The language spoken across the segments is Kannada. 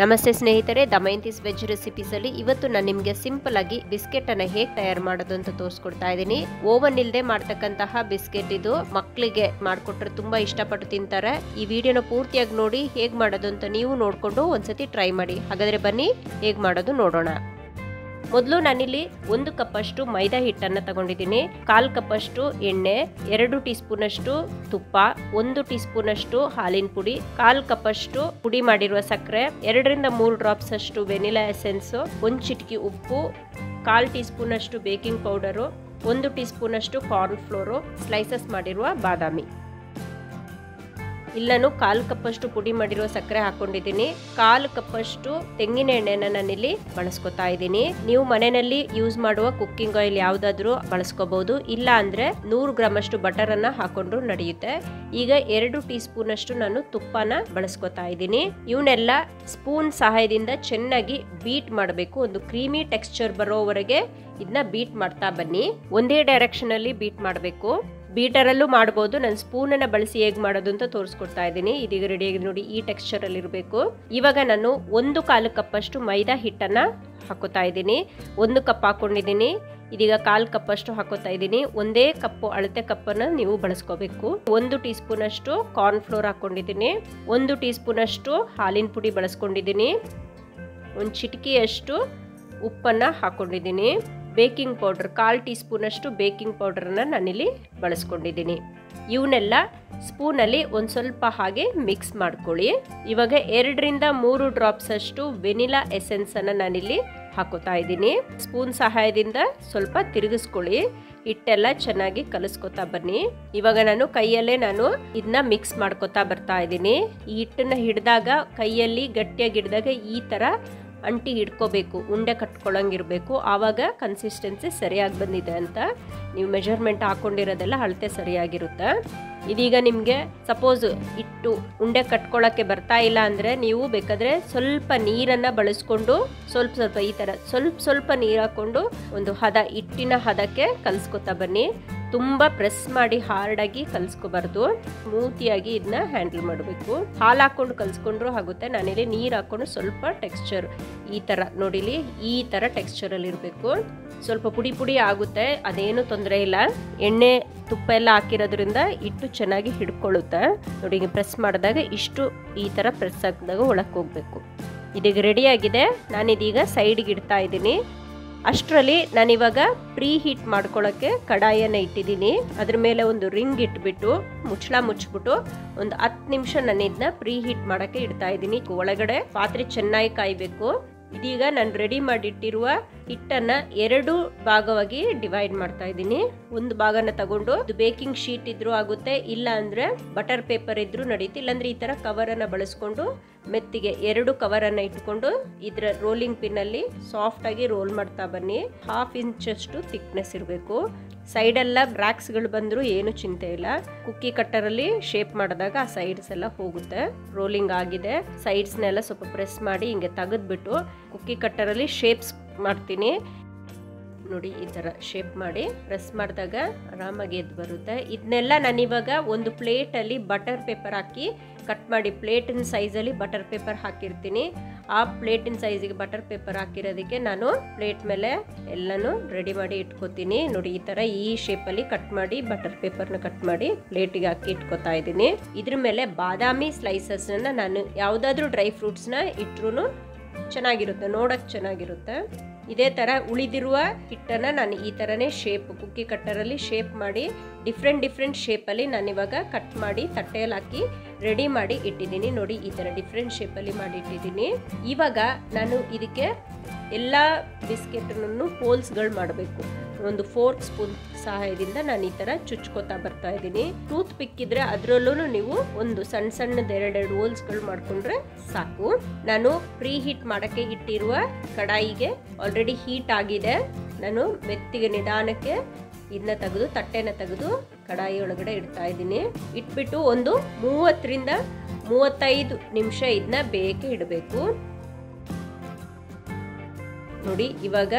ನಮಸ್ತೆ ಸ್ನೇಹಿತರೆ, ದಮಯಂತಿಸ್ ವೆಜ್ ರೆಸಿಪೀಸ್ ಅಲ್ಲಿ ಇವತ್ತು ನಾನು ನಿಮಗೆ ಸಿಂಪಲ್ ಆಗಿ ಬಿಸ್ಕೆಟ್ ಅನ್ನು ಹೇಗೆ ತಯಾರು ಮಾಡೋದು ಅಂತ ತೋರಿಸ್ಕೊಡ್ತಾ ಇದ್ದೀನಿ. ಓವನ್ ಇಲ್ಲದೆ ಮಾಡ್ತಕ್ಕಂತಹ ಬಿಸ್ಕೆಟ್ ಇದು. ಮಕ್ಕಳಿಗೆ ಮಾಡ್ಕೊಟ್ರೆ ತುಂಬಾ ಇಷ್ಟಪಟ್ಟು ತಿಂತಾರೆ. ಈ ವಿಡಿಯೋನ ಪೂರ್ತಿಯಾಗಿ ನೋಡಿ ಹೇಗೆ ಮಾಡೋದು ಅಂತ ನೀವು ನೋಡ್ಕೊಂಡು ಒಂದ್ಸತಿ ಟ್ರೈ ಮಾಡಿ. ಹಾಗಾದ್ರೆ ಬನ್ನಿ ಹೇಗೆ ಮಾಡೋದು ನೋಡೋಣ. ಮೊದಲು ನಾನಿಲ್ಲಿ 1 ಕಪ್ ಅಷ್ಟು ಮೈದಾ ಹಿಟ್ಟನ್ನು ತಗೊಂಡಿದ್ದೀನಿ, 1/4 ಕಪ್ ಅಷ್ಟು ಎಣ್ಣೆ, 2 ಟೀ ಸ್ಪೂನ್ ಅಷ್ಟು ತುಪ್ಪ, 1 ಟೀ ಸ್ಪೂನ್ ಅಷ್ಟು ಹಾಲಿನ ಪುಡಿ, 1/4 ಕಪ್ ಅಷ್ಟು ಪುಡಿ ಮಾಡಿರುವ ಸಕ್ಕರೆ, 2 ರಿಂದ 3 ಡ್ರಾಪ್ಸ್ ಅಷ್ಟು ವೆನಿಲಾ ಎಸೆನ್ಸ್, 1 ಚಿಟಿಕೆ ಉಪ್ಪು, 1/4 ಟೀ ಸ್ಪೂನ್ ಅಷ್ಟು ಬೇಕಿಂಗ್ ಪೌಡರ್, 1 ಟೀ ಸ್ಪೂನ್ ಅಷ್ಟು ಕಾರ್ನ್ ಫ್ಲೋರ್, ಸ್ಲೈಸಸ್ ಮಾಡಿರುವ ಬಾದಾಮಿ. ಇಲ್ಲನು 1/4 ಕಪ್ ಅಷ್ಟು ಪುಡಿ ಮಾಡಿರುವ ಸಕ್ಕರೆ ಹಾಕೊಂಡಿದ್ದೀನಿ. 1/4 ಕಪ್ ಅಷ್ಟು ತೆಂಗಿನ ಎಣ್ಣೆನ ನಾನಿಲ್ಲಿ ಬಳಸ್ಕೊತಾ ಇದ್ದೀನಿ. ನೀವು ಮನೆಯಲ್ಲಿ ಯೂಸ್ ಮಾಡುವ ಕುಕ್ಕಿಂಗ್ ಆಯಿಲ್ ಯಾವುದಾದ್ರೂ ಬಳಸ್ಕೋಬಹುದು, ಇಲ್ಲ ಅಂದ್ರೆ 100 ಗ್ರಾಮ್ ಅಷ್ಟು ಬಟರ್ ಅನ್ನ ಹಾಕೊಂಡ್ರು ನಡೆಯುತ್ತೆ. ಈಗ 2 ಟೀ ಸ್ಪೂನ್ ಅಷ್ಟು ನಾನು ತುಪ್ಪನ ಬಳಸ್ಕೊತಾ ಇದ್ದೀನಿ. ಇವನ್ನೆಲ್ಲ ಸ್ಪೂನ್ ಸಹಾಯದಿಂದ ಚೆನ್ನಾಗಿ ಬೀಟ್ ಮಾಡಬೇಕು. ಒಂದು ಕ್ರೀಮಿ ಟೆಕ್ಸ್ಚರ್ ಬರೋವರೆಗೆ ಇದನ್ನ ಬೀಟ್ ಮಾಡ್ತಾ ಬನ್ನಿ. ಒಂದೇ ಡೈರೆಕ್ಷನ್ ಅಲ್ಲಿ ಬೀಟ್ ಮಾಡಬೇಕು. ಬೀಟರಲ್ಲೂ ಮಾಡಬಹುದು. ನಾನು ಸ್ಪೂನನ್ನು ಬಳಸಿ ಹೇಗೆ ಮಾಡೋದು ಅಂತ ತೋರಿಸ್ಕೊಡ್ತಾ ಇದ್ದೀನಿ. ಇದೀಗ ರೆಡಿಯಾಗಿ ನೋಡಿ, ಈ ಟೆಕ್ಸ್ಚರ್ ಅಲ್ಲಿ ಇರಬೇಕು. ಇವಾಗ ನಾನು 1/4 ಕಪ್ ಅಷ್ಟು ಮೈದಾ ಹಿಟ್ಟನ್ನು ಹಾಕೋತಾ ಇದ್ದೀನಿ. 1 ಕಪ್ ಹಾಕೊಂಡಿದ್ದೀನಿ, ಇದೀಗ 1/4 ಕಪ್ ಅಷ್ಟು ಹಾಕೋತಾ ಇದ್ದೀನಿ. ಒಂದೇ ಕಪ್ಪು ಅಳತೆ ಕಪ್ಪನ್ನು ನೀವು ಬಳಸ್ಕೋಬೇಕು. 1 ಟೀ ಸ್ಪೂನ್ ಅಷ್ಟು ಕಾರ್ನ್ ಫ್ಲೋರ್ ಹಾಕೊಂಡಿದ್ದೀನಿ, 1 ಟೀ ಸ್ಪೂನ್ ಅಷ್ಟು ಹಾಲಿನ ಪುಡಿ ಬಳಸ್ಕೊಂಡಿದ್ದೀನಿ, 1 ಚಿಟಿಕೆಯಷ್ಟು ಉಪ್ಪನ್ನು ಹಾಕೊಂಡಿದ್ದೀನಿ, ಬೇಕಿಂಗ್ ಪೌಡರ್ 1/4 ಟೀ ಸ್ಪೂನ್ ಅಷ್ಟು ಬೇಕಿಂಗ್ ಪೌಡರನ್ನು ನಾನಿಲ್ಲಿ ಬಳಸ್ಕೊಂಡಿದ್ದೀನಿ. ಇವನ್ನೆಲ್ಲ ಸ್ಪೂನಲ್ಲಿ ಒಂದು ಸ್ವಲ್ಪ ಹಾಗೆ ಮಿಕ್ಸ್ ಮಾಡ್ಕೊಳ್ಳಿ. ಇವಾಗ 2 ರಿಂದ 3 ಡ್ರಾಪ್ಸ್ ಅಷ್ಟು ವೆನಿಲಾ ಎಸೆನ್ಸನ್ನು ನಾನಿಲ್ಲಿ ಹಾಕೋತಾ ಇದ್ದೀನಿ. ಸ್ಪೂನ್ ಸಹಾಯದಿಂದ ಸ್ವಲ್ಪ ತಿರುಗಿಸ್ಕೊಳ್ಳಿ. ಹಿಟ್ಟೆಲ್ಲ ಚೆನ್ನಾಗಿ ಕಲಿಸ್ಕೊತಾ ಬನ್ನಿ. ಇವಾಗ ನಾನು ಕೈಯಲ್ಲೇ ಇದನ್ನ ಮಿಕ್ಸ್ ಮಾಡ್ಕೊತಾ ಬರ್ತಾ ಇದ್ದೀನಿ. ಈ ಹಿಟ್ಟನ್ನು ಹಿಡಿದಾಗ ಕೈಯಲ್ಲಿ ಗಟ್ಟಿಯಾಗಿ ಹಿಡಿದಾಗ ಈ ಥರ ಅಂಟಿ ಹಿಡ್ಕೋಬೇಕು, ಉಂಡೆ ಕಟ್ಕೊಳ್ಳಂಗಿರಬೇಕು. ಆವಾಗ ಕನ್ಸಿಸ್ಟೆನ್ಸಿ ಸರಿಯಾಗಿ ಬಂದಿದೆ ಅಂತ ನೀವು ಮೆಜರ್ಮೆಂಟ್ ಹಾಕೊಂಡಿರೋದೆಲ್ಲ ಅಳತೆ ಸರಿಯಾಗಿರುತ್ತೆ. ಇದೀಗ ನಿಮಗೆ ಸಪೋಸ್ ಇಟ್ಟು ಉಂಡೆ ಕಟ್ಕೊಳ್ಳೋಕ್ಕೆ ಬರ್ತಾ ಇಲ್ಲ ಅಂದರೆ ನೀವು ಬೇಕಾದರೆ ಸ್ವಲ್ಪ ನೀರನ್ನು ಬಳಸ್ಕೊಂಡು ಸ್ವಲ್ಪ ಈ ಥರ ಸ್ವಲ್ಪ ನೀರು ಹಾಕ್ಕೊಂಡು ಒಂದು ಹದ, ಹಿಟ್ಟಿನ ಹದಕ್ಕೆ ಕಲಿಸ್ಕೊತಾ ಬನ್ನಿ. ತುಂಬ ಪ್ರೆಸ್ ಮಾಡಿ ಹಾರ್ಡಾಗಿ ಕಲಿಸ್ಕೋಬಾರ್ದು, ಸ್ಮೂತಿಯಾಗಿ ಇದನ್ನ ಹ್ಯಾಂಡಲ್ ಮಾಡಬೇಕು. ಹಾಲು ಹಾಕ್ಕೊಂಡು ಕಲಿಸ್ಕೊಂಡ್ರೂ ಆಗುತ್ತೆ. ನಾನಿಲ್ಲಿ ನೀರು ಹಾಕ್ಕೊಂಡು ಸ್ವಲ್ಪ ಟೆಕ್ಸ್ಚರ್ ಈ ಥರ ನೋಡಿಲಿ, ಈ ಥರ ಟೆಕ್ಸ್ಚರಲ್ಲಿ ಇರಬೇಕು. ಸ್ವಲ್ಪ ಪುಡಿ ಪುಡಿ ಆಗುತ್ತೆ, ಅದೇನು ತೊಂದರೆ ಇಲ್ಲ. ಎಣ್ಣೆ ತುಪ್ಪ ಎಲ್ಲ ಹಾಕಿರೋದ್ರಿಂದ ಹಿಟ್ಟು ಚೆನ್ನಾಗಿ ಹಿಡ್ಕೊಳ್ಳುತ್ತೆ. ನೋಡಿ, ಪ್ರೆಸ್ ಮಾಡಿದಾಗ ಇಷ್ಟು ಈ ಥರ ಪ್ರೆಸ್ ಹಾಕಿದಾಗ ಒಳಕ್ಕೆ ಹೋಗಬೇಕು. ಇದೀಗ ರೆಡಿಯಾಗಿದೆ. ನಾನಿದೀಗ ಸೈಡ್ಗೆ ಇಡ್ತಾ ಇದ್ದೀನಿ. ಅಷ್ಟರಲ್ಲಿ ನಾನಿವಾಗ ಪ್ರೀ ಹೀಟ್ ಮಾಡ್ಕೊಳ್ಳೋಕ್ಕೆ ಕಡಾಯನ್ನು ಇಟ್ಟಿದ್ದೀನಿ. ಅದ್ರ ಮೇಲೆ ಒಂದು ರಿಂಗ್ ಇಟ್ಬಿಟ್ಟು ಮುಚ್ಚಳ ಮುಚ್ಚಿಬಿಟ್ಟು ಒಂದು 10 ನಿಮಿಷ ನಾನು ಇದನ್ನ ಪ್ರೀ ಹೀಟ್ ಮಾಡೋಕ್ಕೆ ಇಡ್ತಾ ಇದ್ದೀನಿ. ಒಳಗಡೆ ಪಾತ್ರೆ ಚೆನ್ನಾಗಿ ಕಾಯಬೇಕು. ಇದೀಗ ನಾನು ರೆಡಿ ಮಾಡಿಟ್ಟಿರುವ ಹಿಟ್ಟನ್ನು 2 ಭಾಗವಾಗಿ ಡಿವೈಡ್ ಮಾಡ್ತಾ ಇದ್ದೀನಿ. ಒಂದು ಭಾಗನ ತಗೊಂಡು ಬೇಕಿಂಗ್ ಶೀಟ್ ಇದ್ರೂ ಆಗುತ್ತೆ, ಇಲ್ಲ ಅಂದ್ರೆ ಬಟರ್ ಪೇಪರ್ ಇದ್ರೂ ನಡೀತಿ, ಇಲ್ಲಾಂದ್ರೆ ಈ ತರ ಕವರನ್ನು ಬಳಸ್ಕೊಂಡು ಮೆತ್ತಿಗೆ 2 ಕವರನ್ನು ಇಟ್ಕೊಂಡು ಇದರ ರೋಲಿಂಗ್ ಪಿನ್ ಅಲ್ಲಿ ಸಾಫ್ಟ್ ಆಗಿ ರೋಲ್ ಮಾಡ್ತಾ ಬನ್ನಿ. 1/2 ಇಂಚ್ ಅಷ್ಟು ಥಿಕ್ನೆಸ್ ಇರಬೇಕು. ಸೈಡೆಲ್ಲ ಬ್ರ್ಯಾಕ್ಸ್ಗಳು ಬಂದರೂ ಏನು ಚಿಂತೆ ಇಲ್ಲ. ಕುಕ್ಕಿ ಕಟ್ಟರಲ್ಲಿ ಶೇಪ್ ಮಾಡಿದಾಗ ಆ ಸೈಡ್ಸ್ ಎಲ್ಲ ಹೋಗುತ್ತೆ. ರೋಲಿಂಗ್ ಆಗಿದೆ. ಸೈಡ್ಸ್ನೆಲ್ಲ ಸ್ವಲ್ಪ ಪ್ರೆಸ್ ಮಾಡಿ ಹಿಂಗೆ ತೆಗೆದ್ಬಿಟ್ಟು ಕುಕ್ಕಿ ಕಟ್ಟರಲ್ಲಿ ಶೇಪ್ಸ್ ಮಾಡ್ತೀನಿ. ನೋಡಿ, ಈ ಥರ ಶೇಪ್ ಮಾಡಿ ಪ್ರೆಸ್ ಮಾಡಿದಾಗ ಆರಾಮಾಗಿ ಎದ್ದು ಬರುತ್ತೆ. ಇದನ್ನೆಲ್ಲ ನಾನಿವಾಗ ಒಂದು ಪ್ಲೇಟಲ್ಲಿ ಬಟರ್ ಪೇಪರ್ ಹಾಕಿ ಕಟ್ ಮಾಡಿ, ಪ್ಲೇಟಿನ ಸೈಜಲ್ಲಿ ಬಟರ್ ಪೇಪರ್ ಹಾಕಿರ್ತೀನಿ. ಆ ಪ್ಲೇಟಿನ ಸೈಜಿಗೆ ಬಟರ್ ಪೇಪರ್ ಹಾಕಿರೋದಕ್ಕೆ ನಾನು ಪ್ಲೇಟ್ ಮೇಲೆ ಎಲ್ಲನೂ ರೆಡಿ ಮಾಡಿ ಇಟ್ಕೋತೀನಿ. ನೋಡಿ, ಈ ಥರ ಈ ಶೇಪಲ್ಲಿ ಕಟ್ ಮಾಡಿ ಬಟರ್ ಪೇಪರ್ನ ಕಟ್ ಮಾಡಿ ಪ್ಲೇಟಿಗೆ ಹಾಕಿ ಇಟ್ಕೋತಾ ಇದ್ದೀನಿ. ಇದ್ರ ಮೇಲೆ ಬಾದಾಮಿ ಸ್ಲೈಸಸ್ನ ನಾನು ಯಾವುದಾದ್ರೂ ಡ್ರೈ ಫ್ರೂಟ್ಸ್ನ ಇಟ್ಟರೂ ಚೆನ್ನಾಗಿರುತ್ತೆ, ನೋಡೋಕ್ಕೆ ಚೆನ್ನಾಗಿರುತ್ತೆ. ಇದೇ ಥರ ಉಳಿದಿರುವ ಹಿಟ್ಟನ್ನು ನಾನು ಈ ಥರನೇ ಶೇಪ್ ಕುಕ್ಕಿ ಕಟ್ಟರಲ್ಲಿ ಶೇಪ್ ಮಾಡಿ ಡಿಫ್ರೆಂಟ್ ಶೇಪಲ್ಲಿ ನಾನಿವಾಗ ಕಟ್ ಮಾಡಿ ತಟ್ಟೆಯಲ್ಲಿ ಹಾಕಿ ರೆಡಿ ಮಾಡಿ ಇಟ್ಟಿದ್ದೀನಿ. ನೋಡಿ, ಈ ಥರ ಡಿಫ್ರೆಂಟ್ ಶೇಪಲ್ಲಿ ಮಾಡಿ ಇಟ್ಟಿದ್ದೀನಿ. ಇವಾಗ ನಾನು ಇದಕ್ಕೆ ಎಲ್ಲ ಬಿಸ್ಕೆಟನ್ನು ಹೋಲ್ಸ್ಗಳು ಮಾಡಬೇಕು. ಒಂದು 4 ಸ್ಪೂನ್ ಸಹಾಯದಿಂದ ನಾನು ಈ ಥರ ಚುಚ್ಕೋತಾ ಬರ್ತಾ ಇದ್ದೀನಿ. ಟೂತ್ ಪಿಕ್ ಇದ್ರೆ ಅದರಲ್ಲೂ ನೀವು ಒಂದು ಸಣ್ಣದ 2 ಹೋಲ್ಸ್ಗಳು ಮಾಡಿಕೊಂಡ್ರೆ ಸಾಕು. ನಾನು ಪ್ರೀ ಹೀಟ್ ಮಾಡೋಕ್ಕೆ ಇಟ್ಟಿರುವ ಕಡಾಯಿಗೆ ಆಲ್ರೆಡಿ ಹೀಟ್ ಆಗಿದೆ. ನಾನು ಮೆತ್ತಿಗೆ ನಿಧಾನಕ್ಕೆ ಇದನ್ನ ತೆಗೆದು ತಟ್ಟೆನ ತೆಗೆದು ಕಡಾಯಿ ಒಳಗಡೆ ಇಡ್ತಾ ಇದ್ದೀನಿ. ಇಟ್ಬಿಟ್ಟು ಒಂದು 30 ರಿಂದ 35 ನಿಮಿಷ ಇದನ್ನ ಬೇಕೇ ಇಡಬೇಕು. ನೋಡಿ, ಇವಾಗ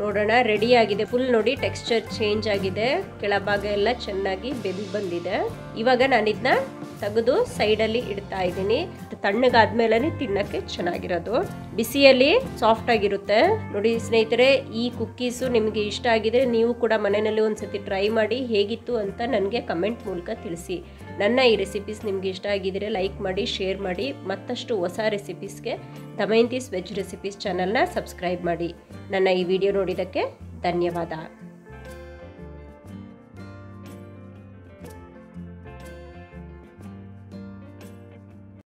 ನೋಡೋಣ ರೆಡಿ ಆಗಿದೆ. ಫುಲ್ ನೋಡಿ ಟೆಕ್ಸ್ಚರ್ ಚೇಂಜ್ ಆಗಿದೆ, ಕೆಳಭಾಗ ಎಲ್ಲ ಚೆನ್ನಾಗಿ ಬೆಂದು ಬಂದಿದೆ. ಇವಾಗ ನಾನು ಇದನ್ನ ತೆಗೆದು ಸೈಡಲ್ಲಿ ಇಡ್ತಾ ಇದ್ದೀನಿ. ತಣ್ಣಗಾದ್ಮೇಲೆ ತಿನ್ನಕ್ಕೆ ಚೆನ್ನಾಗಿರೋದು ಬಿಸಿಯಲ್ಲಿ ಸಾಫ್ಟ್ ಆಗಿರುತ್ತೆ ನೋಡಿ ಸ್ನೇಹಿತರೆ ಈ ಕುಕ್ಕೀಸ್ ನಿಮಗೆ ಇಷ್ಟ ಆಗಿದ್ರೆ ನೀವು ಕೂಡ ಮನೆಯಲ್ಲಿ ಒಂದ್ಸತಿ ಟ್ರೈ ಮಾಡಿ ಹೇಗಿತ್ತು ಅಂತ ನನಗೆ ಕಮೆಂಟ್ ಮೂಲಕ ತಿಳಿಸಿ ನನ್ನ ಈ ರೆಸಿಪೀಸ್ ನಿಮಗೆ ಇಷ್ಟ ಆಗಿದ್ರೆ ಲೈಕ್ ಮಾಡಿ ಶೇರ್ ಮಾಡಿ ಮತ್ತಷ್ಟು ಹೊಸ ರೆಸಿಪೀಸ್ ಗೆ ದಮಯಂತಿಸ್ ವೆಜ್ ರೆಸಿಪೀಸ್ ಚಾನೆಲ್ ನ ಸಬ್ಸ್ಕ್ರೈಬ್ ಮಾಡಿ ನನ್ನ ಈ ವಿಡಿಯೋ ನೋಡಿದಕ್ಕೆ ಧನ್ಯವಾದ।